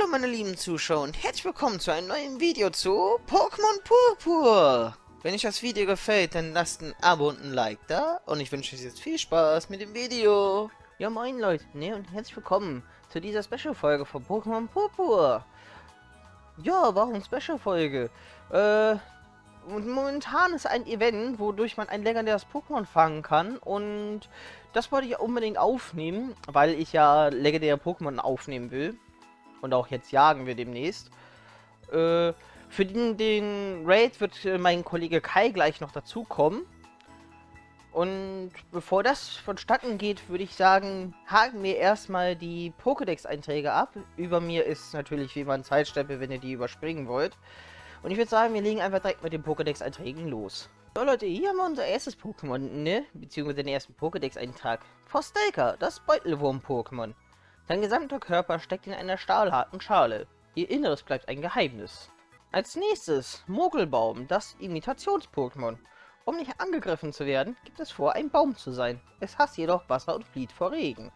Hallo meine lieben Zuschauer und herzlich willkommen zu einem neuen Video zu Pokémon Purpur. Wenn euch das Video gefällt, dann lasst ein Abo und ein Like da und ich wünsche euch jetzt viel Spaß mit dem Video. Ja moin Leute, ne, und herzlich willkommen zu dieser Special-Folge von Pokémon Purpur. Ja, warum Special-Folge? Und momentan ist ein Event, wodurch man ein legendäres Pokémon fangen kann. Und das wollte ich ja unbedingt aufnehmen, weil ich ja legendäre Pokémon aufnehmen will. Und auch jetzt jagen wir demnächst. Für den Raid wird mein Kollege Kai gleich noch dazukommen. Und bevor das vonstatten geht, würde ich sagen, haken wir erstmal die Pokédex-Einträge ab. Über mir ist natürlich wie immer ein Zeitstempel, wenn ihr die überspringen wollt. Und ich würde sagen, wir legen einfach direkt mit den Pokédex-Einträgen los. So Leute, hier haben wir unser erstes Pokémon, ne? Beziehungsweise den ersten Pokédex-Eintrag. Forstellka, das Beutelwurm-Pokémon. Sein gesamter Körper steckt in einer stahlharten Schale. Ihr Inneres bleibt ein Geheimnis. Als nächstes Mogelbaum, das Imitations-Pokémon. Um nicht angegriffen zu werden, gibt es vor, ein Baum zu sein. Es hasst jedoch Wasser und flieht vor Regen.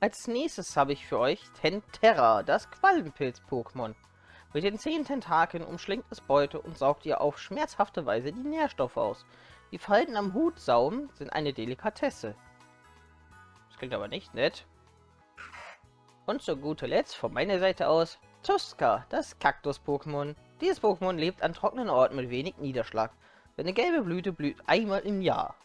Als nächstes habe ich für euch Tenterra, das Quallenpilz-Pokémon. Mit den 10 Tentakeln umschlingt es Beute und saugt ihr auf schmerzhafte Weise die Nährstoffe aus. Die Falten am Hutsaum sind eine Delikatesse. Das klingt aber nicht nett. Und zu guter Letzt von meiner Seite aus Tuska, das Kaktus-Pokémon. Dieses Pokémon lebt an trockenen Orten mit wenig Niederschlag. Seine gelbe Blüte blüht einmal im Jahr.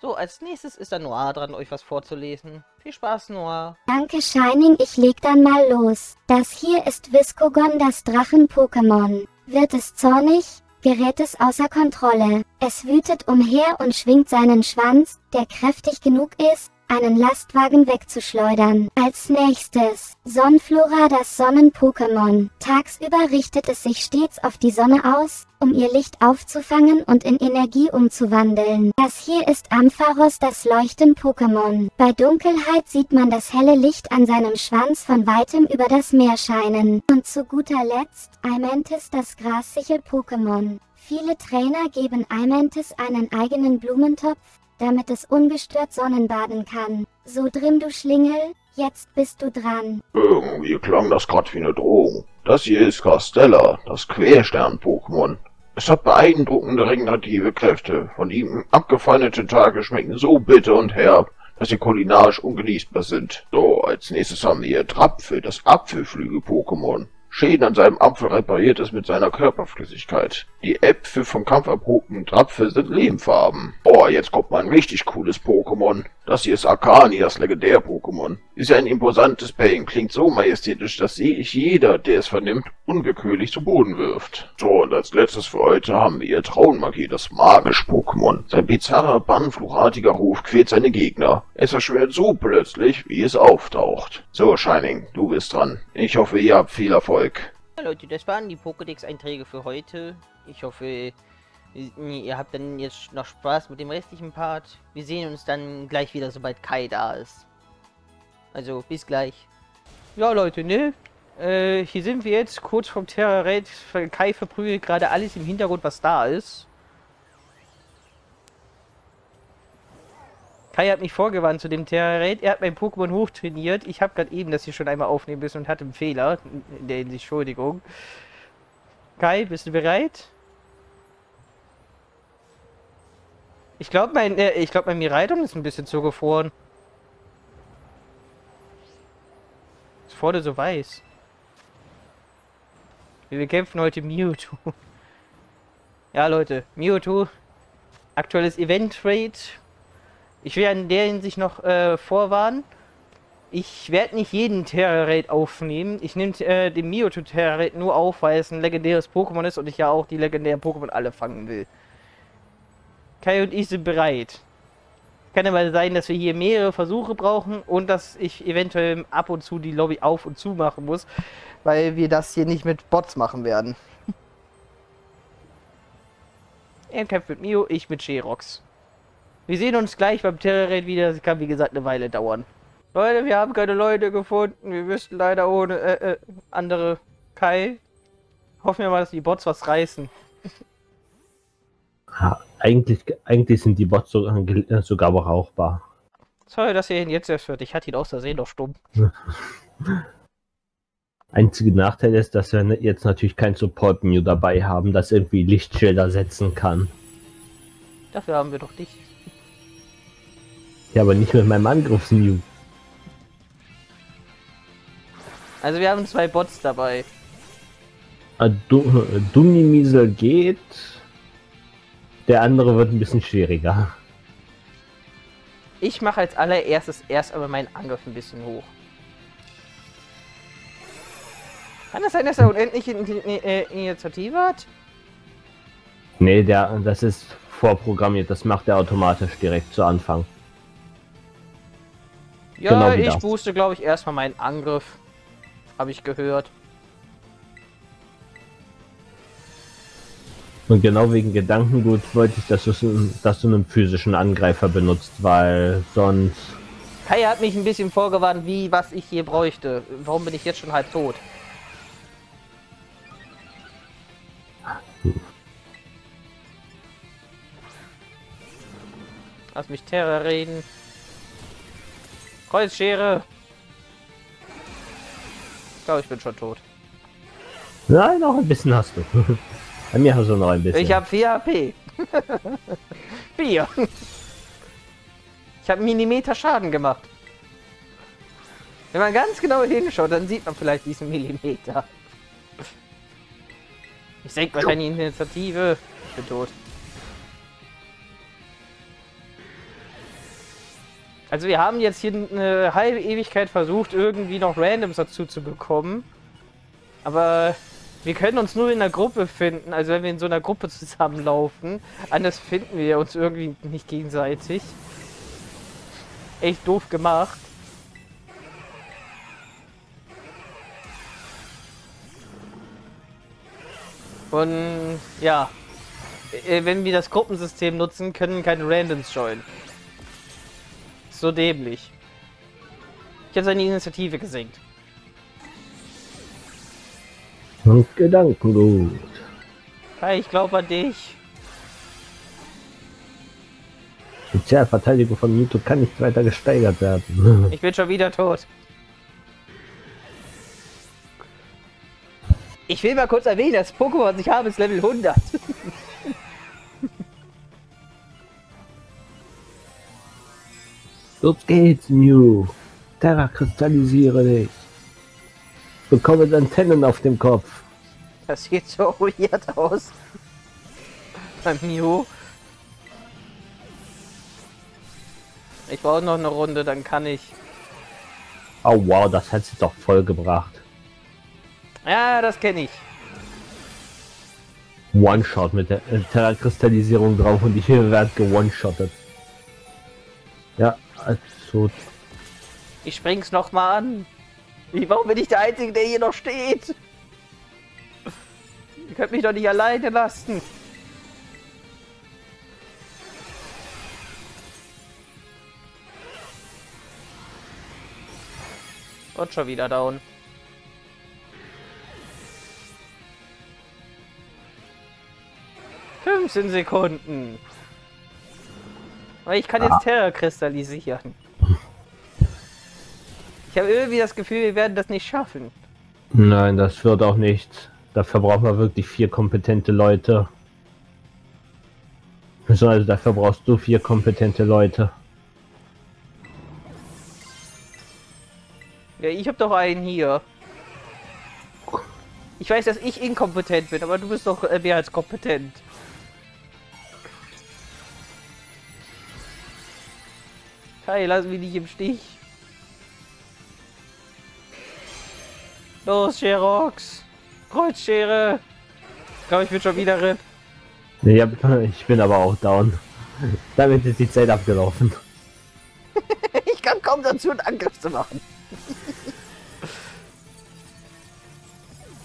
So, als nächstes ist dann Noah dran, euch was vorzulesen. Viel Spaß, Noah. Danke, Schining, ich leg dann mal los. Das hier ist Viscogon, das Drachen-Pokémon. Wird es zornig, gerät es außer Kontrolle. Es wütet umher und schwingt seinen Schwanz, der kräftig genug ist, einen Lastwagen wegzuschleudern. Als nächstes Sonnflora, das Sonnen-Pokémon. Tagsüber richtet es sich stets auf die Sonne aus, um ihr Licht aufzufangen und in Energie umzuwandeln. Das hier ist Ampharos, das Leuchten-Pokémon. Bei Dunkelheit sieht man das helle Licht an seinem Schwanz von weitem über das Meer scheinen. Und zu guter Letzt Aimantis, das Grassichel-Pokémon. Viele Trainer geben Aimantis einen eigenen Blumentopf, damit es ungestört sonnenbaden kann. So drin du Schlingel, jetzt bist du dran. Irgendwie klang das gerade wie eine Drohung. Das hier ist Castella, das Querstern-Pokémon. Es hat beeindruckende regenerative Kräfte. Von ihm abgefallene Tentakel schmecken so bitter und herb, dass sie kulinarisch ungenießbar sind. So, als nächstes haben wir hier Trapfel, das Apfelflügel-Pokémon. Schäden an seinem Apfel repariert es mit seiner Körperflüssigkeit. Die Äpfel vom kampferprobten Trapfel sind lehmfarben. Boah, jetzt kommt mal ein richtig cooles Pokémon. Das hier ist Arkani, das Legendär-Pokémon. Ist ja ein imposantes Pairing, klingt so majestätisch, dass jeder, der es vernimmt, unwillkürlich zu Boden wirft. So, und als letztes für heute haben wir hier Traummagie, das Magisch-Pokémon. Sein bizarrer, bannfluchartiger Ruf quält seine Gegner. Es verschwindet so plötzlich, wie es auftaucht. So, Schining, du bist dran. Ich hoffe, ihr habt viel Erfolg. Ja, Leute, das waren die Pokédex-Einträge für heute. Ich hoffe, ihr habt dann jetzt noch Spaß mit dem restlichen Part. Wir sehen uns dann gleich wieder, sobald Kai da ist. Also, bis gleich. Ja, Leute, ne? Hier sind wir jetzt, kurz vom Tera Raid. Kai verprügelt gerade alles im Hintergrund, was da ist. Kai hat mich vorgewarnt zu dem Tera Raid. Er hat mein Pokémon hochtrainiert. Ich habe gerade eben das hier schon einmal aufnehmen müssen und hatte einen Fehler. In der Hinsicht, Entschuldigung. Kai, bist du bereit? Ich glaube, mein Miraidon ist ein bisschen zugefroren. Ist vorne so weiß. Wir bekämpfen heute Mewtwo. Ja, Leute. Mewtwo. Aktuelles Event-Raid. Ich will in der Hinsicht noch vorwarnen. Ich werde nicht jeden Tera Raid aufnehmen. Ich nehme den Mewtwo Tera Raid nur auf, weil es ein legendäres Pokémon ist und ich ja auch die legendären Pokémon alle fangen will. Kai und ich sind bereit. Kann aber sein, dass wir hier mehrere Versuche brauchen und dass ich eventuell ab und zu die Lobby auf und zu machen muss, weil wir das hier nicht mit Bots machen werden. Er kämpft mit Mio, ich mit Cherox. Wir sehen uns gleich beim Tera Raid wieder. Das kann wie gesagt eine Weile dauern. Leute, wir haben keine Leute gefunden. Wir müssten leider ohne andere Kai. Hoffen wir mal, dass die Bots was reißen. Ha, eigentlich sind die Bots sogar brauchbar. Sorry, dass ihr ihn jetzt erst hört. Ich hatte ihn aus Versehen noch stumm. Einziger Nachteil ist, dass wir jetzt natürlich kein Support-Mew dabei haben, das irgendwie Lichtschilder setzen kann. Dafür haben wir doch dich. Ja, aber nicht mit meinem Angriffs-Mew. Also wir haben zwei Bots dabei. Dummi-Miesel geht. Der andere wird ein bisschen schwieriger. Ich mache als allererstes erst aber meinen Angriff ein bisschen hoch. Kann das sein, dass er unendlich Initiative hat? Nee, das ist vorprogrammiert. Das macht er automatisch direkt zu Anfang. Ja, genau, ich booste, glaube ich, erstmal meinen Angriff. Habe ich gehört. Und genau wegen Gedankengut wollte ich, dass du einen physischen Angreifer benutzt, weil sonst... Kai hat mich ein bisschen vorgewarnt, was ich hier bräuchte. Warum bin ich jetzt schon halb tot? Lass mich Tera reden. Kreuzschere! Ich glaube, ich bin schon tot. Nein, noch ein bisschen hast du. Bei mir hast du noch ein bisschen. Ich habe 4 HP. 4. Ich habe Millimeter Schaden gemacht. Wenn man ganz genau hinschaut, dann sieht man vielleicht diesen Millimeter. Ich senke wahrscheinlich die Initiative. Ich bin tot. Also wir haben jetzt hier eine halbe Ewigkeit versucht, irgendwie noch Randoms dazu zu bekommen. Aber wir können uns nur in einer Gruppe finden. Also wenn wir in so einer Gruppe zusammenlaufen, anders finden wir uns irgendwie nicht gegenseitig. Echt doof gemacht. Und ja, wenn wir das Gruppensystem nutzen, können keine Randoms joinen. So dämlich. Ich habe seine Initiative gesenkt. Und Gedankengut. Kai, ich glaube an dich. Spezialverteidigung von Mewtwo kann nicht weiter gesteigert werden. Ich bin schon wieder tot. Ich will mal kurz erwähnen, das Pokémon, was ich habe, ist Level 100. Los geht's, Mew. Terra, kristallisiere dich. Bekomme Antennen auf dem Kopf. Das sieht so weird aus. Beim Mew. Ich brauche noch eine Runde, dann kann ich... Oh wow, das hat sie doch voll gebracht. Ja, das kenne ich. One-Shot mit der Terra-Kristallisierung drauf und ich werde gewone-shottet. Ja. Tot. Ich spring's noch mal an. Warum bin ich der Einzige, der hier noch steht? Ihr könnt mich doch nicht alleine lassen. Und schon wieder down. Fünfzehn Sekunden. Weil ich kann jetzt Terra kristallisieren. Ich habe irgendwie das Gefühl, wir werden das nicht schaffen. Nein, das wird auch nichts. Dafür brauchen wir wirklich 4 kompetente Leute. Also dafür brauchst du 4 kompetente Leute. Ja, ich habe doch einen hier. Ich weiß, dass ich inkompetent bin, aber du bist doch mehr als kompetent. Kai, lassen wir dich im Stich. Los, Cherox! Kreuzschere! Ich glaube, ich bin schon wieder RIP. Ja, ich bin aber auch down. Damit ist die Zeit abgelaufen. Ich kann kaum dazu, einen Angriff zu machen.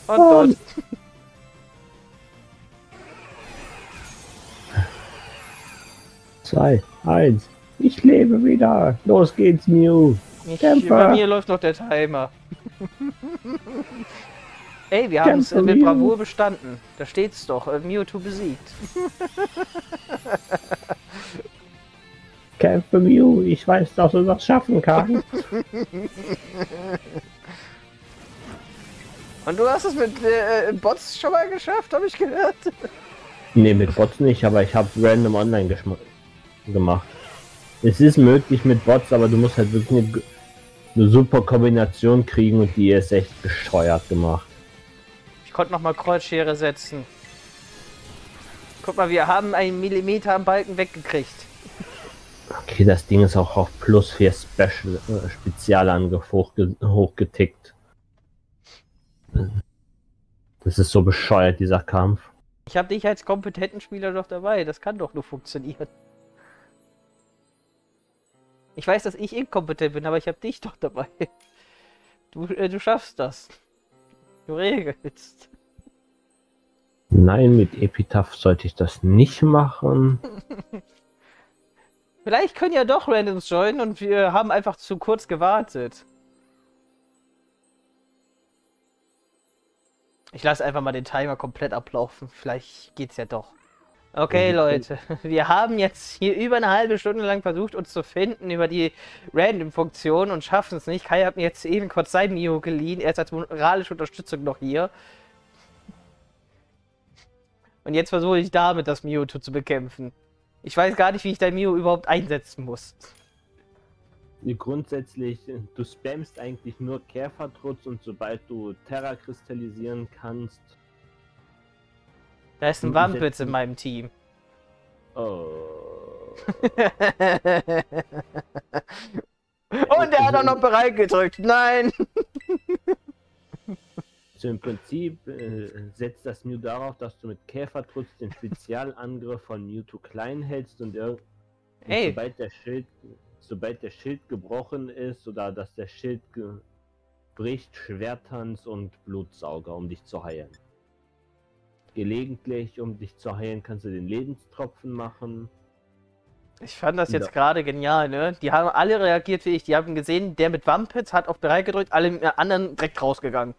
Und dort. Zwei, eins. Ich lebe wieder. Los geht's, Mew. Bei mir läuft noch der Timer. Ey, wir haben es mit Bravour bestanden. Da steht's doch. Mewtwo besiegt. Kämpfe Mew. Ich weiß, dass du das schaffen kannst. Und du hast es mit Bots schon mal geschafft, habe ich gehört? Ne, mit Bots nicht, aber ich habe random online gemacht. Es ist möglich mit Bots, aber du musst halt wirklich eine super Kombination kriegen und die ist echt bescheuert gemacht. Ich konnte nochmal Kreuzschere setzen. Guck mal, wir haben einen Millimeter am Balken weggekriegt. Okay, das Ding ist auch auf plus 4 Special Spezialangriff hochgetickt. Das ist so bescheuert, dieser Kampf. Ich habe dich als kompetenten Spieler doch dabei, das kann doch nur funktionieren. Ich weiß, dass ich inkompetent bin, aber ich habe dich doch dabei. Du schaffst das. Du regelst. Nein, mit Epitaph sollte ich das nicht machen. Vielleicht können ja doch Randoms joinen und wir haben einfach zu kurz gewartet. Ich lasse einfach mal den Timer komplett ablaufen. Vielleicht geht's ja doch. Okay, Leute, wir haben jetzt hier über eine halbe Stunde lang versucht, uns zu finden über die Random-Funktion und schaffen es nicht. Kai hat mir jetzt eben kurz sein Mio geliehen. Er ist als moralische Unterstützung noch hier. Und jetzt versuche ich damit, das Mewtwo zu bekämpfen. Ich weiß gar nicht, wie ich dein Mio überhaupt einsetzen muss. Grundsätzlich, du spammst eigentlich nur Käfertrutz und sobald du Tera kristallisieren kannst... Da ist ein Wampel in meinem Team. Oh. Und er hat auch noch bereit gedrückt. Nein. So, im Prinzip setzt das Mew darauf, dass du mit Käfertrutz den Spezialangriff von Mewtwo klein hältst und sobald der Schild gebrochen ist oder dass der Schild bricht, Schwertanz und Blutsauger, um dich zu heilen. Gelegentlich, um dich zu heilen, kannst du den Lebenstropfen machen. Ich fand das jetzt gerade genial, ne? Die haben alle reagiert wie ich. Die haben gesehen, der mit Wampitz hat auf bereit gedrückt, alle anderen direkt rausgegangen.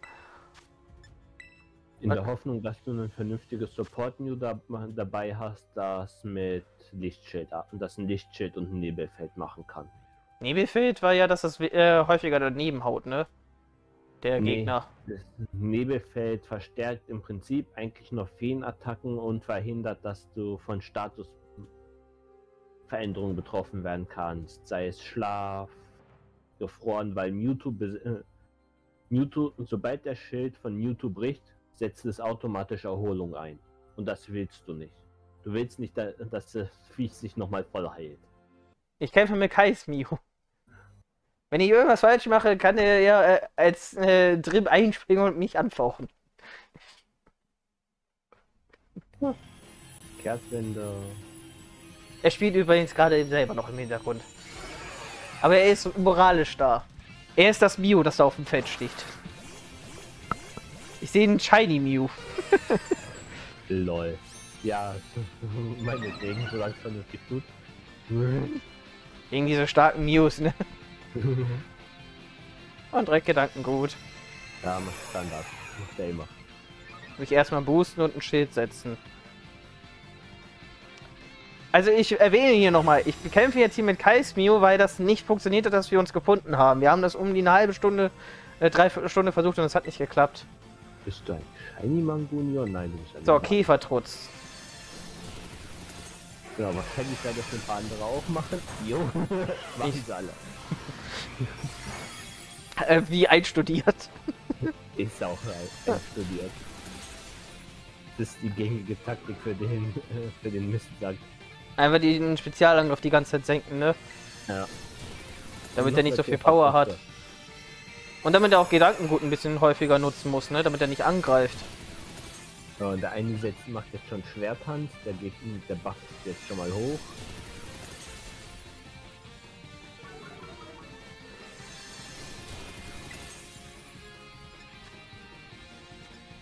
In der Hoffnung, dass du ein vernünftiges Support-New dabei hast, das mit Lichtschild, das ein Lichtschild und ein Nebelfeld machen kann. Nebelfeld war ja, dass das häufiger daneben haut, ne? Der Gegner. Das Nebelfeld verstärkt im Prinzip eigentlich nur Feenattacken und verhindert, dass du von Statusveränderungen betroffen werden kannst. Sei es Schlaf, gefroren, weil Mewtwo, sobald der Schild von Mewtwo bricht, setzt es automatisch Erholung ein. Und das willst du nicht. Du willst nicht, dass das Viech sich nochmal voll heilt. Ich kämpfe mit Kais Mio. Wenn ich irgendwas falsch mache, kann er ja als Drip einspringen und mich anfauchen. Kehrtwende. Er spielt übrigens gerade selber noch im Hintergrund. Aber er ist moralisch da. Er ist das Mio, das da auf dem Feld sticht. Ich sehe einen Shiny Mew. Lol. Ja, meinetwegen, solange es vernünftig tut. Wegen dieser starken Mews, ne? Und direkt Gedankengut. Ja, Standard. Macht der immer. Mich erstmal boosten und ein Schild setzen. Also ich erwähne hier nochmal, ich bekämpfe jetzt hier mit Kais Mew, weil das nicht funktioniert hat, dass wir uns gefunden haben. Wir haben das um die eine halbe Stunde, 3 Stunden versucht und es hat nicht geklappt. Bist du ein Shiny Mangunior? Nein, du bist ein... So, Käfertrutz. Ja, wahrscheinlich werden das ein paar andere auch machen. Jo, machen sie alle. Wie einstudiert. Ist auch einstudiert. Das ist die gängige Taktik für den Mistsack. Einfach den Spezialangriff die ganze Zeit senken, ne? Ja. Damit er nicht so viel Power hat. Und damit er auch Gedankengut ein bisschen häufiger nutzen muss, ne? Damit er nicht angreift. Ja, und der eine macht jetzt schon Schwertanz, der bufft jetzt schon mal hoch.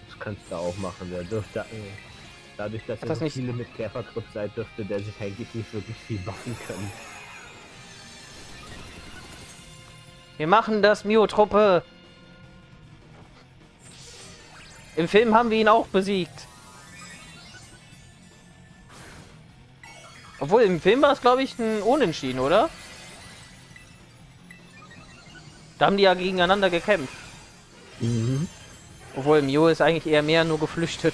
Das kannst du auch machen, der dürfte... Dadurch, dass er so viele mit Käfertrutz seid, dürfte der sich eigentlich nicht wirklich viel buffen können. Wir machen das, Mio-Truppe! Im Film haben wir ihn auch besiegt. Obwohl, im Film war es, glaube ich, ein Unentschieden, oder? Da haben die ja gegeneinander gekämpft. Mhm. Obwohl, Mio ist eigentlich eher mehr nur geflüchtet.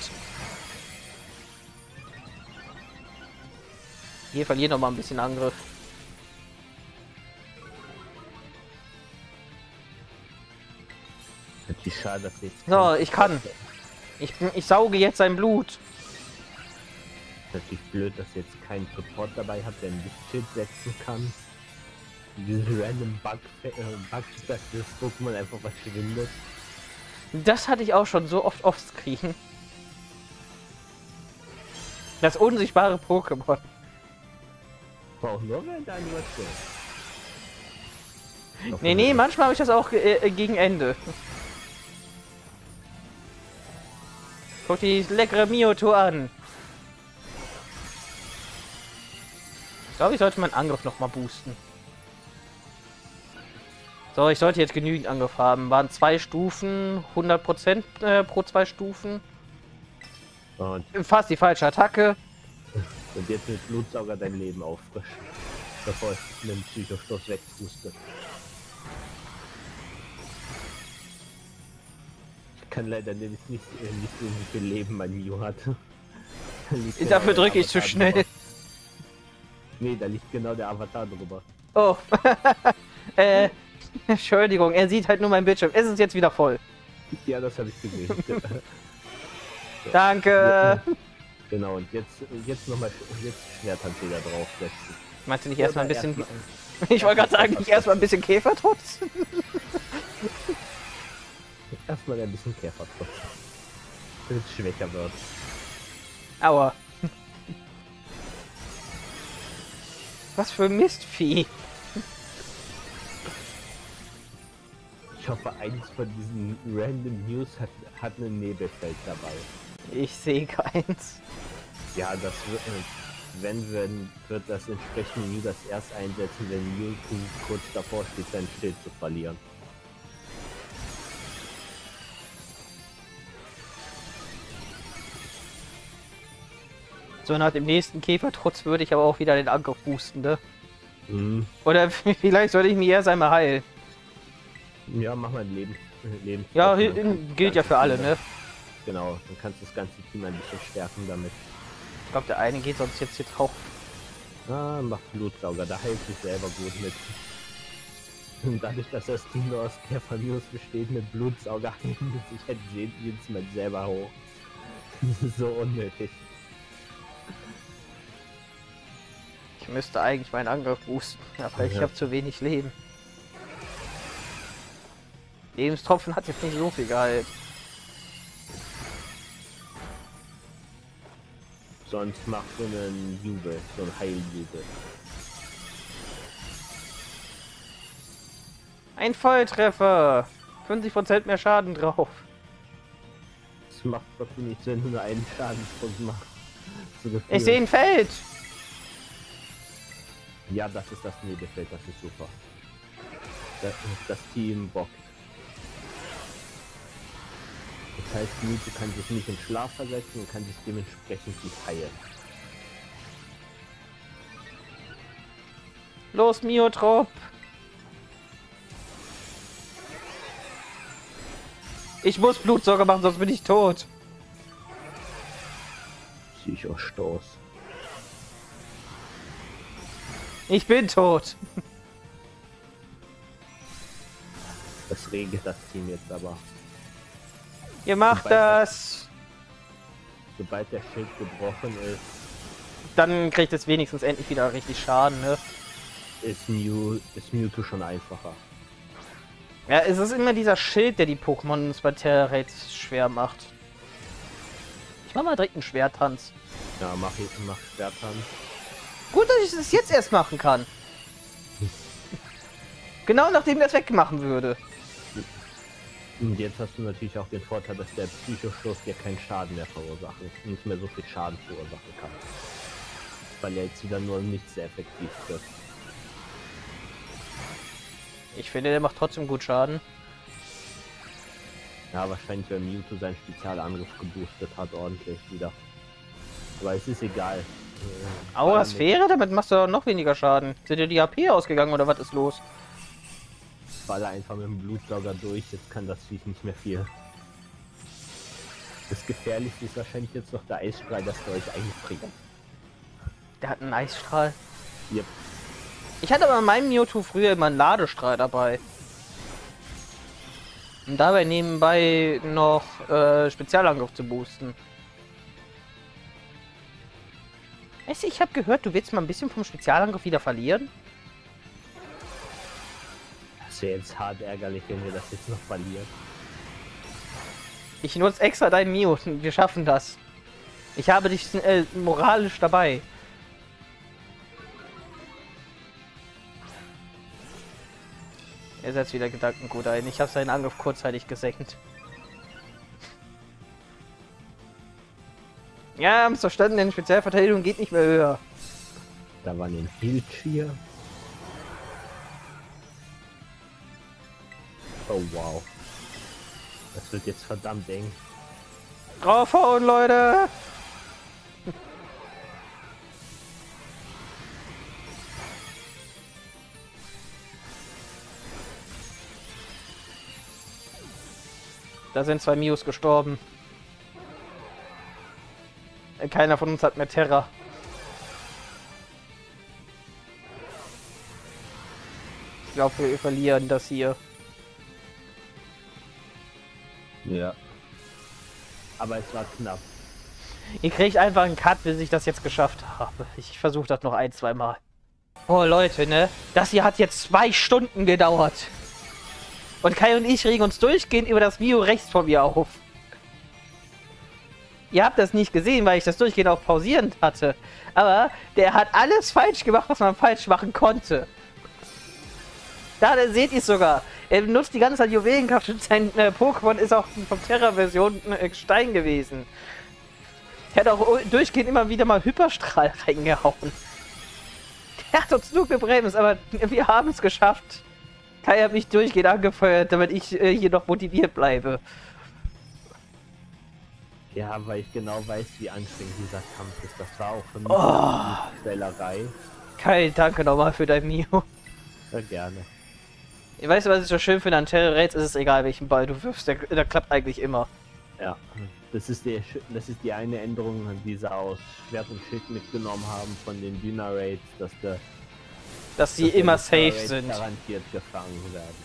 Hier verliert noch mal ein bisschen Angriff. Schade, dass jetzt so, ich kann. Ich sauge jetzt sein Blut. Das ist natürlich blöd, dass ihr jetzt keinen Support dabei habt, der einen Schild setzen kann. Diesen random Bug, dass das Pokémon einfach was gewinnt. Das hatte ich auch schon so oft offscreen. Das unsichtbare Pokémon. Braucht nur während der Animation. Nee, nee, manchmal habe ich das auch gegen Ende. Guck die leckere Mewtwo an. Ich glaube, ich sollte meinen Angriff noch mal boosten. So, ich sollte jetzt genügend Angriff haben. Waren 2 Stufen, 100% pro 2 Stufen. Und fast die falsche Attacke. Und jetzt mit Blutsauger dein Leben auffrischen, bevor es einen Psychostoß wegpustet. Ich kann leider nämlich nicht so viel Leben mein Mio hat. Dafür drücke ich zu schnell. Drüber. Nee, da liegt genau der Avatar drüber. Oh. Entschuldigung, er sieht halt nur mein Bildschirm. Es ist jetzt wieder voll. Ja, das habe ich gesehen. So. Danke. Genau, und jetzt nochmal Schwertanz wieder draufsetzen. Meinst du nicht erstmal ein bisschen... ich wollte gerade sagen, nicht erstmal ein bisschen Käfertrotz? Erstmal ein bisschen Käfertrotz. Bis es schwächer wird. Aua. Was für Mistvieh. Ich hoffe, eines von diesen random News hat einen Nebelfeld dabei. Ich sehe keins. Ja, das wird, wird das entsprechende Mew das erst einsetzen, wenn Mewtwo kurz davor steht, sein Schild zu verlieren. So, nach dem nächsten Käfertrotz würde ich aber auch wieder den Angriff boosten, ne? Mhm. Oder vielleicht sollte ich mich erst einmal heilen. Ja, mach mal ein Leben. Ja, gilt ja für alle, ne? Genau, dann kannst du das ganze Team ein bisschen stärken damit. Ich glaube, der eine geht sonst jetzt hier drauf. Ah, macht Blutsauger, da heilt sich selber gut mit. Und dadurch, dass das Team nur aus Käfernews besteht, mit Blutsauger heilt sich halt jedes Mal selber hoch. Das ist so unnötig. Ich müsste eigentlich meinen Angriff boosten, aber ich habe zu wenig Leben. Lebenstropfen hat jetzt nicht so viel gehalten. Sonst macht so einen Jubel, so ein Heiljubel. Ein Volltreffer! 50% mehr Schaden drauf. Das macht wirklich nichts, wenn du nur einen Schadenspunkt machst. So, ich sehe ein Feld! Ja, das ist das Nebelfeld, das ist super. Das Team bockt. Das heißt, Mewtwo kann sich nicht in Schlaf versetzen und kann sich dementsprechend nicht heilen. Los, Miotrop! Ich muss Blutsauger machen, sonst bin ich tot. Psychostoß. Ich bin tot. Das regelt das Team jetzt aber. Ihr macht das! Sobald der Schild gebrochen ist... Dann kriegt es wenigstens endlich wieder richtig Schaden, ne? Ist Mewtwo schon einfacher. Ja, es ist immer dieser Schild, der die Pokémon bei Tera Raid schwer macht. Ich mach mal direkt einen Schwerttanz. Ja, mach Schwerttanz. Gut, dass ich das jetzt erst machen kann. Genau nachdem das wegmachen würde. Und jetzt hast du natürlich auch den Vorteil, dass der Psychostoß dir keinen Schaden mehr verursachen, nicht mehr so viel Schaden verursachen kann. Weil er jetzt wieder nur nicht sehr effektiv wird. Ich finde, der macht trotzdem gut Schaden. Ja, wahrscheinlich, weil Mewtwo seinen Spezialangriff geboostet hat, ordentlich wieder. Aber es ist egal. Aua, Sphäre? Damit machst du noch weniger Schaden. Sind dir die HP ausgegangen oder was ist los? Baller einfach mit dem Blutsauger durch, jetzt kann das Viech nicht mehr viel. Das Gefährlichste ist wahrscheinlich jetzt noch der Eisstrahl, dass der euch einfriert. Der hat einen Eisstrahl? Yep. Ich hatte aber in meinem Mewtwo früher immer einen Ladestrahl dabei. Und dabei nebenbei noch Spezialangriff zu boosten. Weißt du, ich habe gehört, du willst mal ein bisschen vom Spezialangriff wieder verlieren. Das wäre jetzt hart ärgerlich, wenn wir das jetzt noch verlieren. Ich nutze extra dein Mio, wir schaffen das. Ich habe dich moralisch dabei. Er setzt wieder Gedankengut ein. Ich habe seinen Angriff kurzzeitig gesenkt. Ja, haben's verstanden, denn Spezialverteidigung geht nicht mehr höher. Da war ein Hildschier. Oh wow. Das wird jetzt verdammt eng. Draufhauen, Leute! Da sind zwei Mios gestorben. Keiner von uns hat mehr Terra. Ich glaube, wir verlieren das hier. Ja. Aber es war knapp. Ihr kriegt einfach einen Cut, bis ich das jetzt geschafft habe. Ich versuche das noch ein, zwei Mal. Oh Leute, ne? Das hier hat jetzt 2 Stunden gedauert. Und Kai und ich regen uns durchgehend über das Mio rechts von mir auf. Ihr habt das nicht gesehen, weil ich das durchgehend auch pausierend hatte. Aber der hat alles falsch gemacht, was man falsch machen konnte. Da seht ihr es sogar. Er benutzt die ganze Zeit Juwelenkraft und sein Pokémon ist auch von Terra-Version Stein gewesen. Er hat auch durchgehend immer wieder mal Hyperstrahl reingehauen. Der hat uns nur gebremst, aber wir haben es geschafft. Kai hat mich durchgehend angefeuert, damit ich hier noch motiviert bleibe. Ja, weil ich genau weiß, wie anstrengend dieser Kampf ist. Das war auch für mich eine Stellerei. Kai, danke nochmal für dein Mio. Sehr gerne. Ich weiß, was ist so schön für den Tera Raid, ist es egal, welchen Ball du wirfst, der klappt eigentlich immer. Ja, das ist die eine Änderung, die sie aus Schwert und Schild mitgenommen haben von den Dina Raids, dass sie immer safe sind. Garantiert gefangen werden.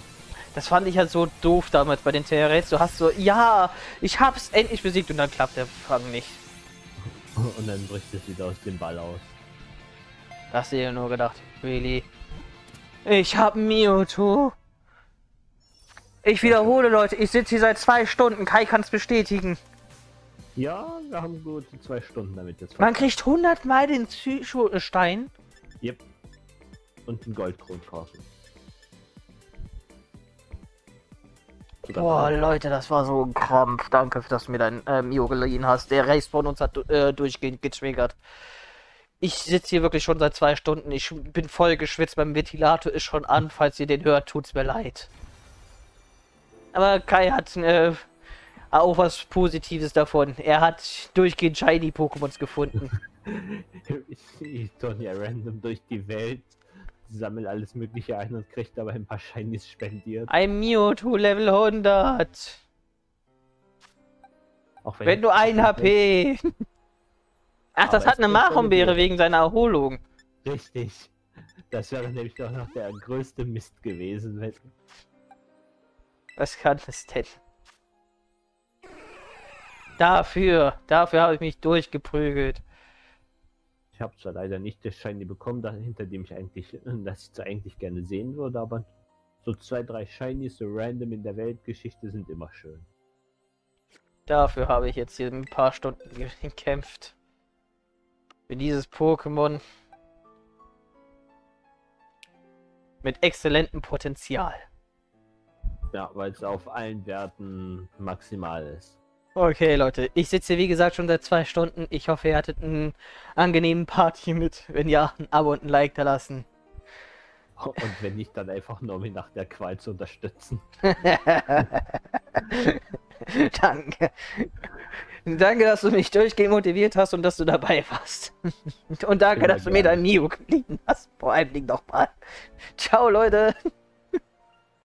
Das fand ich halt so doof damals bei den Tera Raids. Du hast so, ja, ich hab's endlich besiegt und dann klappt der Fang nicht. Und dann bricht es wieder aus dem Ball aus. Das hast du dir nur gedacht, really? Ich hab Mewtwo. Ich wiederhole, Leute, ich sitze hier seit 2 Stunden. Kai kann es bestätigen. Ja, wir haben gut 2 Stunden damit jetzt. Man kriegt 100 Mal den Psycho-Stein. Yep. Und einen Goldkronkaufen. Boah, Leute, das war so ein Krampf. Danke, dass du mir dein Mio geliehen hast. Der Race von uns hat durchgehend geschwägert. Ich sitze hier wirklich schon seit 2 Stunden. Ich bin voll geschwitzt. Mein Ventilator ist schon an. Falls ihr den hört, tut's mir leid. Aber Kai hat auch was Positives davon. Er hat durchgehend Shiny-Pokémons gefunden. Ich turn ja random durch die Welt, sammel alles Mögliche ein und kriegt dabei ein paar Shinies spendiert. Ein Mewtwo Level 100. Auch wenn du 1 HP. Ach, das hat eine Machombeere wegen seiner Erholung. Richtig. Das wäre nämlich doch noch der größte Mist gewesen. Was kann das denn? Dafür habe ich mich durchgeprügelt. Ich habe zwar leider nicht das Shiny bekommen, hinter dem ich eigentlich, das ich zwar eigentlich gerne sehen würde, aber so 2, 3 Shinies so random in der Weltgeschichte sind immer schön. Dafür habe ich jetzt hier ein paar Stunden gekämpft. Für dieses Pokémon mit exzellentem Potenzial. Ja, weil es auf allen Werten maximal ist. Okay, Leute, ich sitze hier wie gesagt schon seit 2 Stunden. Ich hoffe, ihr hattet einen angenehmen Part hier mit. Wenn ja, ein Abo und ein Like da lassen. Und wenn nicht, dann einfach nur mich nach der Qual zu unterstützen. Danke. Danke, dass du mich durchgehend motiviert hast und dass du dabei warst. Und danke, dass du mir dein Mio geliehen hast. Vor allem nochmal. Ciao, Leute.